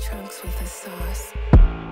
Chunks with the sauce.